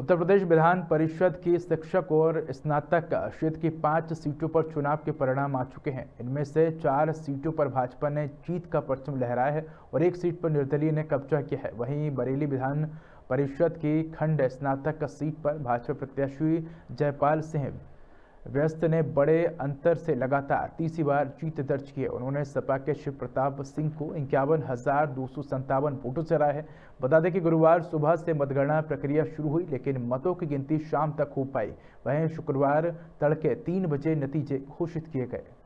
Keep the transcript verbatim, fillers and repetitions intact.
उत्तर प्रदेश विधान परिषद की शिक्षक और स्नातक क्षेत्र की पांच सीटों पर चुनाव के परिणाम आ चुके हैं। इनमें से चार सीटों पर भाजपा ने जीत का परचम लहराया है और एक सीट पर निर्दलीय ने कब्जा किया है। वहीं बरेली विधान परिषद की खंड स्नातक सीट पर भाजपा प्रत्याशी जयपाल सिंह व्यस्त ने बड़े अंतर से लगातार तीसरी बार जीत दर्ज की है। उन्होंने सपा के शिव प्रताप सिंह को इक्यावन हजार दो सौ संतावन वोटों से हराया है। बता दें कि गुरुवार सुबह से मतगणना प्रक्रिया शुरू हुई, लेकिन मतों की गिनती शाम तक हो पाई। वहीं शुक्रवार तड़के तीन बजे नतीजे घोषित किए गए।